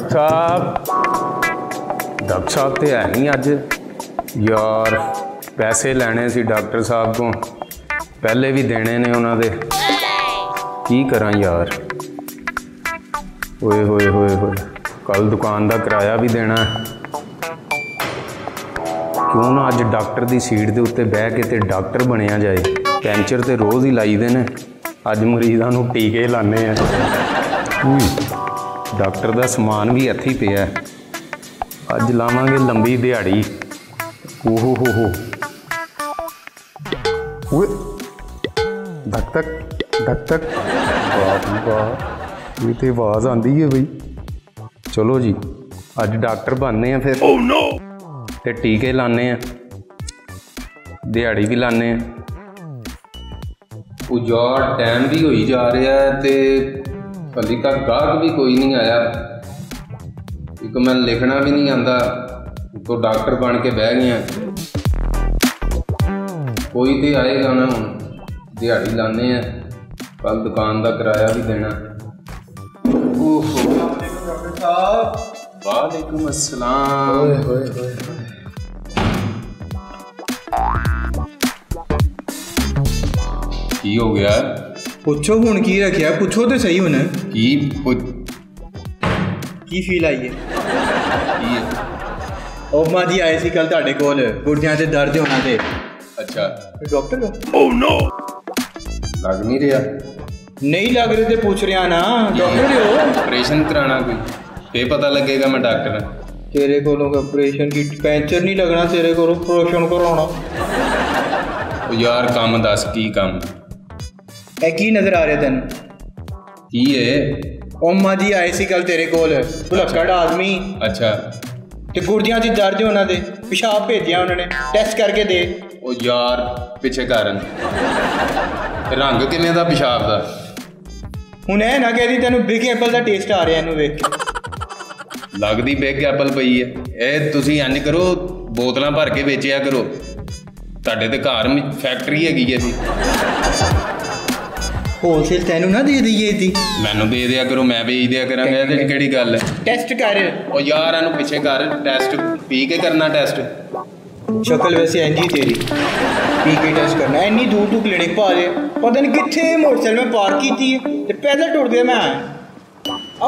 Doctor साहब तो है नहीं अज यार, पैसे लेने सी डॉक्टर साहब को, पहले भी देने ने उन्होंने, की करा यार। ओए होए होए होए, कल दुकान का किराया भी देना है। क्यों ना अज डॉक्टर की सीट के उत्ते बह के तो डॉक्टर बनया जाए। कैंचर तो रोज़ ही लाई देने, अज मरीजों को टीके लाने हैं। डॉक्टर का समान भी हथी पे है, अज लावे लंबी दिहाड़ी। ओहो हो हो, धक धक धक धक, वाह ये आवाज आती है बई। चलो जी अज डॉक्टर बनने हैं, फिर oh, no! ते टीके लाने हैं, दिहाड़ी भी लाने हैं। उजाड़ टाइम भी होई जा रहा है ते अभी तक गाहक भी कोई नहीं आया। एक मैं लिखना भी नहीं आता तो डॉक्टर बन के बह गया, कोई तो आएगा ना। हम दिहाड़ी लाने हैं, कल दुकान का किराया भी देना। वालेकुम अस्सलाम। की हो गया? पूछो हूँ की रखिया, पूछो तो सही हूं की फील आई है। ओह माँ जी आए सी कल ताड़े कोल, गुर्दियां से दर्द होना थे। अच्छा डॉक्टर? ओह नो, लग नहीं रहा। नहीं लग रहे थे, पूछ रहा ना डॉक्टर हो। ऑपरेशन कराना कोई, ये पता लगेगा मैं डॉक्टर। तेरे को ऑपरेशन की पैंचर नहीं लगना, तेरे को ऑपरेशन करवाना। यार काम दस, की काम की नजर आ रहे तेन? की ओमा जी आए सी कल तेरे कोल, भुलक्कड़ आदमी। अच्छा ते गुर्दियां च दर्द होना दे, पेशाब भेजिया उन्होंने, टेस्ट करके दे। ओ यार पिछे कारण रंग किने दा पेशाब दा? हुण ऐ ना कहदी तेन बिग एप्पल दा टेस्ट आ रहा है, इनू वेख के लगदी बिग एप्पल पई है। ए तुसी इंज करो, बोतलां भर के बेचिया करो, तुहाडे ते घर फैक्ट्री हैगी है जी, होलसेल। तेन ना दे दी, मैनू दे दिया करो, मैं बेच दिया करा। केड़ी गल है? टेस्ट कर। ओ यार एनू पिछे कर, टेस्ट पी के करना। टेस्ट शक्ल वैसे इंजी तेरी, पी के टेस्ट करना। इन्नी दूर तू क्लिनिक पा दे, पता नहीं कितने मोटरसाइकिल मैं पार्क की है, पैदल टुट गया मैं।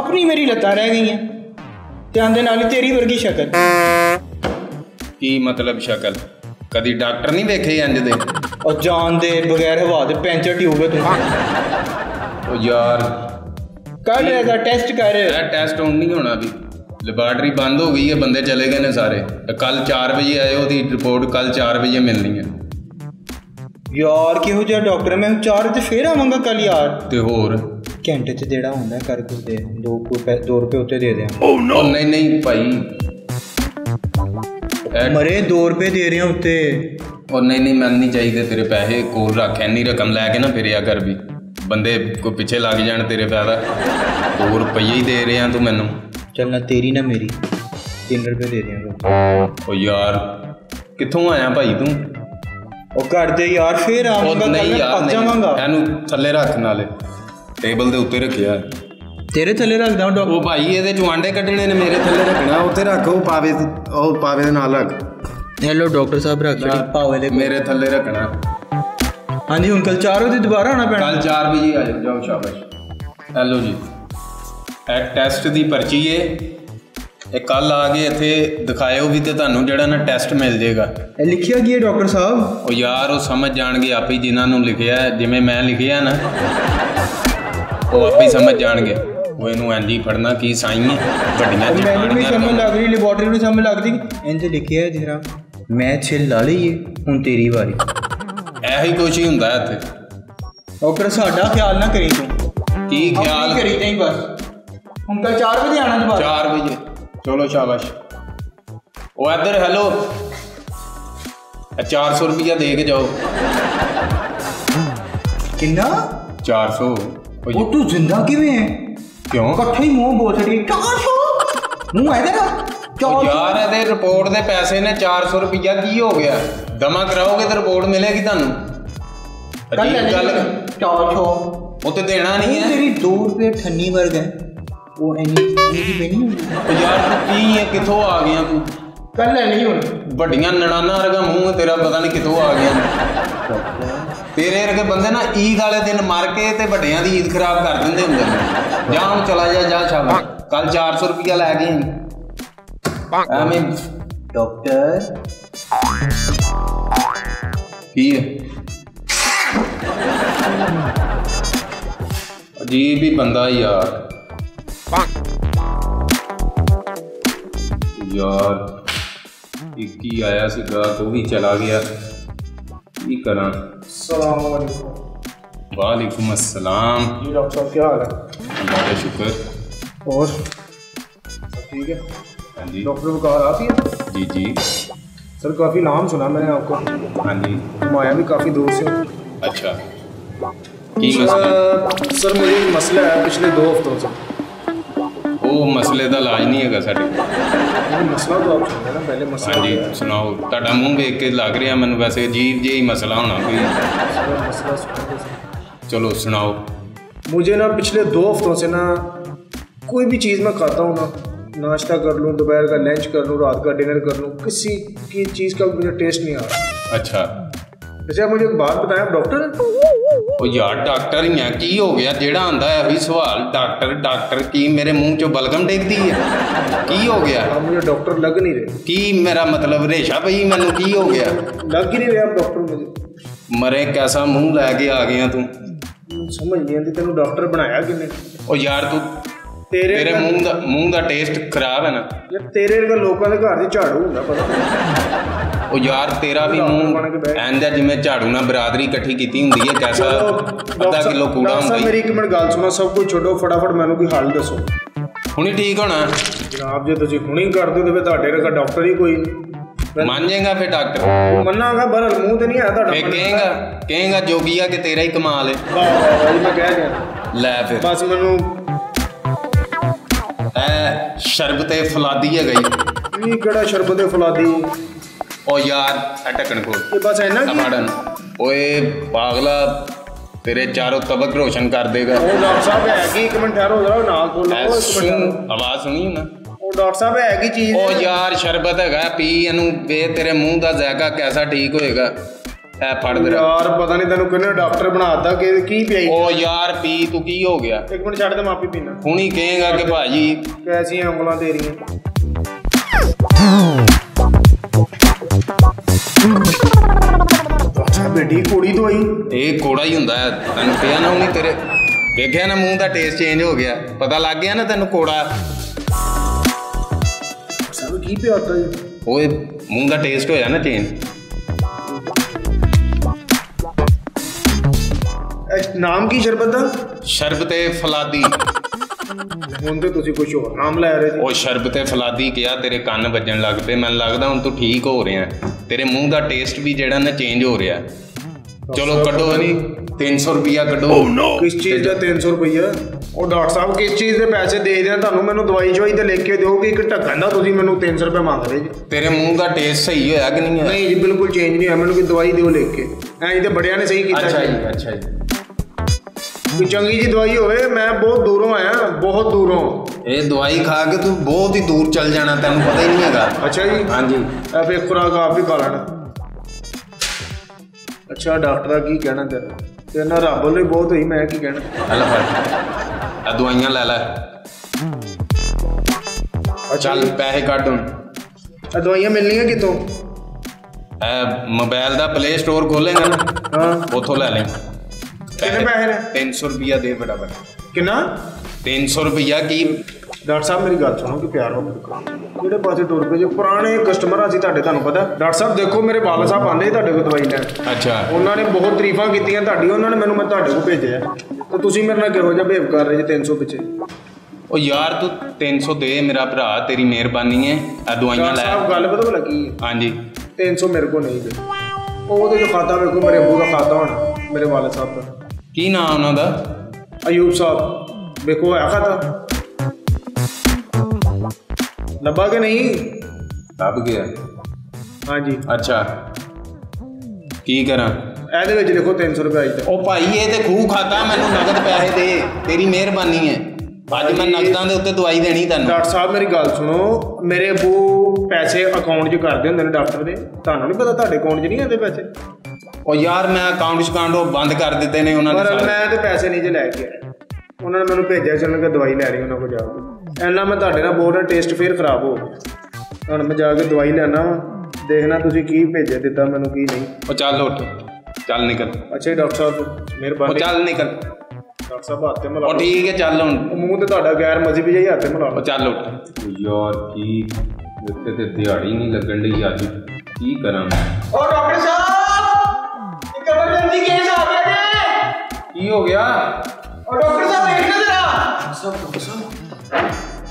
अपनी मेरी लत्तां रह गई हैं, ध्यान नाल तेरी वर्गी शक्ल। की मतलब शक्ल? कदी डॉक्टर नहीं देखे इंज दे? और जान दे बगैर हवा दे पैंचर ट्यूब है तू। ओ यार कर लेगा टेस्ट कर। टेस्ट ऑन नहीं होना अभी, लेबॉर्टरी बंद हो गई है, बंदे चले गए ने सारे। कल 4 बजे आए, ओदी रिपोर्ट कल 4 बजे मिलनी है। यार किहो जिहा डॉक्टर, मैं 4 बजे फिर आवांगा कल यार। ते होर घंटे च जेड़ा होंदा कर कुछ दे, 2 रुपए उत्ते दे दे। ओ नो, नहीं नहीं भाई मरे, 2 रुपए दे रहे हैं उत्ते। और नहीं नहीं मैन नहीं चाहिए, तेरे पैसे कोल रख। एनी रकम लैके ना फिर कर भी, बंदे को पिछे लग जाने तेरे पैदा। 2 रुपये ही दे रहे हैं तू मैनू। चल ना तेरी ना मेरी, 3 रुपये दे रहे हैं। ओ यार कितों आया भाई तू? ओ कर दे यार फिर आऊंगा। नहीं यार एनू थले रख, नाले टेबल दे उत्ते रखिया। तेरे थले रखदा डॉक्टर? ओ भाई ये जुआंडे कटने ने, मेरे थले रखना। उत्ते रख, ओ पावे, ओ पावे दे नाल रख। हेलो डॉक्टर साहब रख पावे मेरे थले रखना। हाँ जी हूँ कल 4 बजे दोबारा आना पैना। कल 4 बजे आ जाओ। शाबाश। हेलो जी, एक टेस्ट की पर्ची है, एक कल आ गए इतने दिखाओ भी तो थानू जड़ा ना टेस्ट मिल जाएगा। लिखिया की है डॉक्टर साहब? और यार वो समझ जाएंगे आप ही, जिन्होंने लिखिया जिमें मैं लिखिया ना वो आप ही समझ जाएंगे। वो इनू एंजी फड़ना की साई है बड़ियाँ लग रही, लेबॉर्टरी भी समझ लग रही। इंज लिखिया है जरा मैं छिल ला ली है, हूँ तेरी बारी। ऐसी कुछ ही होंगे इतने डॉक्टर, साडा ख्याल ना करी तू। की ख्याल करी नहीं बस, हूँ कल 4 बजे आना दोबारा। 4 बजे चलो शाबाश। वो इधर हेलो, 400 रुपया दे के जाओ। कितना? 400। वो तू जिंदा किवें है? क्यों कट्ठे ही मुँह बोल रही? 400 मुँह है तेरा? यार दे रिपोर्ट दे पैसे ने 400 रुपया की हो गया, दमा कराओगे तो रिपोर्ट मिलेगी थानू। गल 400 वो तो देना नहीं है। तेरी 2 रुपये ठन्नी वर्ग है, वो एनी तो यार की है किथों आ गया तू कल नहीं हुन बड़ियां नड़ाना वर्गा मुंह तेरा पता नहीं किथों आ गया तेरे वर्गे बंदे ना ईद वाले दिन मर के ते बड़ियां दी ईद खराब कर दिंदे हुंदे जा हुन चला जा शाम कल 400 रुपया ले गए आमे डॉक्टर की अजीब ही बंदा यार यार एक ही आया सीधा तो भी चला गया की करा अस्सलाम वालेकुम वालेकुम अस्सलाम जी डॉक्टर साहब क्या हाल है बहुत शुक्र और ठीक है हाँ जी डॉक्टर वकार आप ही हैं जी जी सर काफ़ी नाम सुना मैंने आपको हाँ जी माया भी काफ़ी दूर से अच्छा सर मुझे मसला है पिछले 2 हफ्तों से वो मसले का इलाज नहीं है साढ़े मसला तो आप ना पहले मसला हाँ जी सुनाओ तुहाडा मूँह वेख के लग रहा मैं वैसे अजीब जिहा ही मसला होना कोई चलो सुनाओ मुझे ना पिछले 2 हफ्तों से ना कोई भी चीज़ मैं खाता हूँ ना नाश्ता कर लूँ दोपहर का लंच कर लूँ रात का डिनर कर लूँ किसी की चीज़ का मुझे टेस्ट नहीं आ रहा अच्छा अच्छा मुझे एक बात बताया डॉक्टर ओ यार डॉक्टर ही है की हो गया जेड़ा आंदा है अभी सवाल डॉक्टर डॉक्टर की मेरे मुंह चो बलगम टेकती है की हो गया मुझे डॉक्टर लग नहीं रहे की मेरा मतलब रेशा भाई मैंने की हो गया लग ही नहीं रहा डॉक्टर मुझे मरे कैसा मुंह लैके आ गया तू समझ नहीं आती तेन डॉक्टर बनाया किने ओ यार तू तेरे मुंह का टेस्ट खराब है ना यार तेरे वर्गा लोगों के घर झाड़ू होंदा पता ओ यार तेरा भी मुंह एंदा जिम्मे झाड़ू ना बरादरी इकट्ठी कीती हुंदी है कैसा आधा किलो कूड़ा हुंदा है मेरी एक मिनट गल सुनो सब कुछ छोड़ो फटाफट मैनू कोई हाल दसो हुणी ठीक होना जनाब जे तुसी हुणी कर दो ते तुहाडे रखा डॉक्टर ही कोई नहीं मान जाएगा फिर डॉक्टर मन्नागा बरल मुंह ते नहीं आया तुहाडा मैं कहेगा जोगिया के तेरा ही कमाल है वाह भाई मैं कह दिया ले फिर बस मैनू ए शरबत फलादी है गई ये केड़ा शरबत फलादी ओ यार अटकन को ये बस है ना समाडन ओए पागला तेरे चारों तबक रोशन कर देगा ओ डॉक्टर साहब है कि एक मिनट ठहरो जरा ना बोलो एक मिनट आवाज सुनी ना ओ डॉक्टर साहब है कि चीज ओ यार शरबत हैगा पी एनु वे तेरे मुंह दा जायका कैसा ठीक होएगा ऐ फड़ दे यार पता नहीं तैनू किने डॉक्टर बनाता कि की पियाई ओ यार पी तू की हो गया एक मिनट छड़ दे मैं आपी पीना हुणी कहेगा कि भाजी कैसी अंगलां तेरी अच्छा बेटी कोड़ी तो आई एक कोड़ा ही हुंदा है तन्नू पिया ना उन्हें तेरे देखिया ना मुंह दा टेस्ट चेंज हो गया पता लग गया ना तन्नू कोड़ा सब की पे आता है ओए मुंह दा टेस्ट होया ना चेंज नाम की शरबत दा शरबते फलादी हुण ते तुसी कुछ होर नाम लै रहे ओ शरबते फलादी किया तेरे कान वजन लग पे मैं लगदा हुण तू ठीक हो रहा है तेरे मुंह का टेस्ट भी जेड़ा ना चेंज हो रहा है चलो कटो नहीं 300 रुपया कटो किस चीज़ का 300 रुपया और डॉक्टर साहब किस चीज़ के पैसे दे दें तुहानू मैनू दवाई चवाई तो लिख के दो कि एक ढक्कन का तुसीं मैनू 300 रुपया मंग रहे जी तेरे मुंह का टेस्ट सही होया कि नहीं नहीं जी बिल्कुल चेंज नहीं होया मैनू कोई दवाई दिओ लिख के ऐं तो बड़ियां ने सही कीता अच्छा जी अच्छा जी कोई चंगी जी दवाई होवे मैं बहुत दूरों आया बहुत दूरों ये दवाई खा के तू बहुत ही दूर चल जाना तेन पता ही नहीं है अच्छा जी हाँ जी फिर खुराक आप ही खा लेना अच्छा डॉक्टर की कहना तेरा तेना रब वाले बहुत हुई मैं की कहना दवाइयां लै लै चल पैसे कट हूं दवाइयां मिलनियां कितों मोबाइल का प्ले स्टोर खोलेगा ना हाँ उतों लै लें कितने पैसे ने 300 रुपया दे बराबर कितना 300 रुपया की डॉक्टर साहब मेरी गल सुनो कि प्यार हो किहड़े पासे टुर पे जो पुराने कस्टमर असी तुहाडे तुहानू पता डॉक्टर साहब देखो मेरे बाला साहब आंदे ही तुहाडे कोल दवाई लैण अच्छा उन्होंने बहुत तारीफां कीतियां तुहाडी उन्होंने मैनू मैं तुहाडे कोल भेजिया तो तुसीं मेरे नाल किहो जिहा बिहेव कर रहे जे 300 पिछे ओ यार तू 300 दे मेरा भरा तेरी मेहरबानी है आ दवाइयां लै साहब गल पता भला की है हां जी 300 मेरे को नहीं दे ओहदे जो खाता वेखो मेरे अबू दा खाता होना मेरे वाले साहब दा की नाम उन्हां दा अयूब साहब देखो है खाता लबा के नहीं लभ गया हाँ जी अच्छा की करा ए देखो 300 रुपया ओ भाई ये तो खूह खाता मैनू नगद पैसे दे तेरी मेहरबानी है भाजी मैं नकदा के उत्ते दवाई देनी तुहानू। डॉक्टर साहब मेरी गल सुनो, मेरे अबू पैसे अकाउंट च करदे हुंदे ने डॉक्टर दे, तुहानू नहीं पता तुहाडे अकाउंट च नहीं आंदे पैसे। ओ यार मैं अकाउंट शकाउंट ओ बंद कर दित्ते ने उन्हां ने सारे, पर मैं ते पैसे नहीं जे लै के आया। उन्होंने मैंने भेजा चलने के दवाई लै रही उन्होंने को जाकर इन्ना मैं तुहाडे नाल बोल रहा टेस्ट फिर खराब हो गया। हुण मैं जाके दवाई लैना वा, देखना तुसीं की भेजे दित्ता मैनूं की नहीं। ओ चल उठ चल निकल। अच्छा डॉक्टर साहब मेहरबानी। चल निकल डॉक्टर साहब हाथ में मिला। ठीक है चल हुण मूँह तो तुहाडा गैर मजहबी जिहा हाथ में मिला। चल उठ यार की उत्ते ते दिहाड़ी नहीं लगन लई अज की करां मैं। ओ डॉक्टर साहब इक एमरजेंसी केस आ गया जी। की हो गया? ओ डॉक्टर साहब देखना जरा। डॉक्टर साहब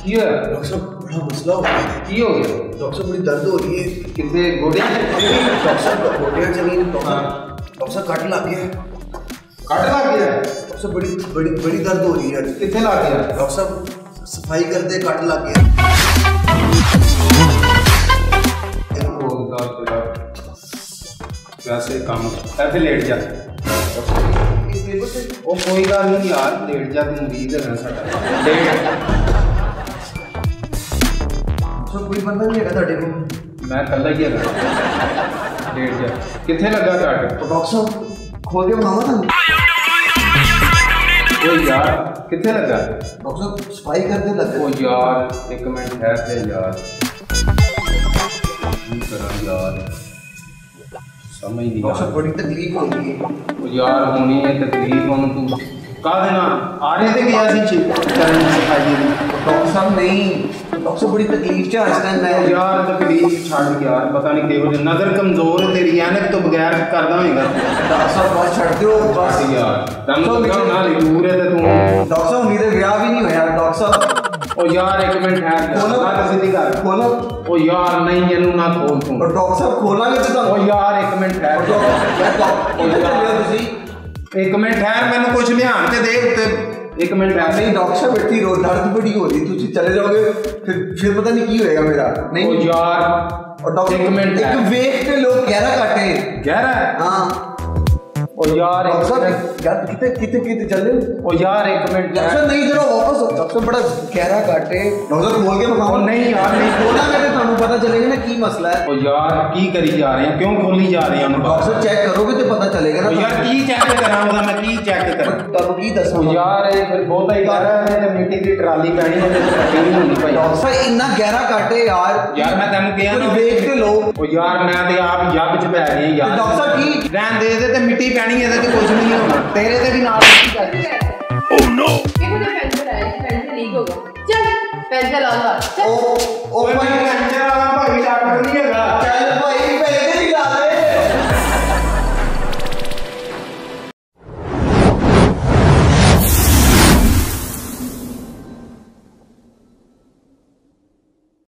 की है? डॉक्टर साहब बड़ा मसला हो गया। की हो गया? डॉक्टर साहब बड़ी दर्द हो रही है कितने गोडियां। डॉक्टर साहब गोडियां चली। डॉक्टर डॉक्टर कट लग गया। कट लग गया डॉक्टर साहब? बड़ी बड़ी बड़ी दर्द हो रही है। कितने लग गया? डॉक्टर साहब सफाई करते कट लग गया। वैसे काम ऐसे लेट जा कोई गल नहीं यार, लेट जा तू मरीज है साडा। कोई बंदा नहीं है तुहाडे कोल? मैं कल्ला ही है। कितने लगा कट? डॉक्टर खोल के बनावा था यार। कितने लगा? डॉक्टर सफाई करते लगे। ओ यार एक मिनट ठहर दे यार, नहीं करा यार समझ नहीं। डॉक्टर बड़ी तकलीफ हो रही है। ओ यार होनी है तकलीफ हम तू का देना आ रहे थे गया सी करने सफाई। डॉक्टर साहब नहीं डॉक्टर बड़ी तकलीफ है इस टाइम। मैं यार तकलीफ छड़ यार पता नहीं केवल नज़र कमजोर तेरी ऐनक तो बगैर करदा होएगा। डॉक्टर साहब बस छड़ दो बस यार दम तो ना नाल दूर है ते तू। डॉक्टर साहब उम्मीद है ब्याह भी नहीं होया डॉक्टर साहब। ओ यार एक मिनट ठहर खोलो ना सीधी कर खोलो। ओ यार नहीं एनू ना खोल तू। और डॉक्टर साहब खोलना नहीं तो। ओ यार एक मिनट ठहर। ओ यार तुसी एक मिनट ठहर मैनू कुछ ध्यान ते दे उत्ते। एक मिनट ऐसे ही डॉक्टर साहब बैठी रोज दर्द बड़ी हो रही तुझे चले जाओगे फिर पता नहीं की होएगा मेरा नहीं। ओ यार और डॉक्टर एक मिनट एक वेट पे लोग गहरा काटे गहरा। हां ओ यार डॉक्टर साहब यार कितने कितने कितने चले। ओ यार एक मिनट डॉक्टर साहब नहीं जरा वापस हो। डॉक्टर बड़ा गहरा काटे डॉक्टर बोल के बताओ। नहीं यार नहीं खोला मैंने तुम्हें पता चलेगा ना की मसला है। ओ यार की करी जा रहे हैं क्यों खोली जा रहे हैं हम? डॉक्टर साहब चेक करोगे तो पता चलेगा ना। ओ यार की चेक कराऊंगा मैं की चेक कर तब की दसो यार ये फिर बहुत ही गहरा है ते मिट्टी दी ट्राली पैनी है ते कटी नहीं होनी भाई। डॉक्टर साहब इतना गहरा काटे यार। यार मैं तन्नू कहया ना देख ते लो। ओ यार मैं ते आप जब च पै गए यार। डॉक्टर साहब की रहन दे दे ते मिट्टी पैनी है ते कुछ नहीं होना तेरे ते भी नाल मिट्टी पैनी है। ओ नो ये मुझे पेंसिल आया पेंसिल लीक हो गया। चल पेंसिल ला ला। ओ ओ भाई पेंसिल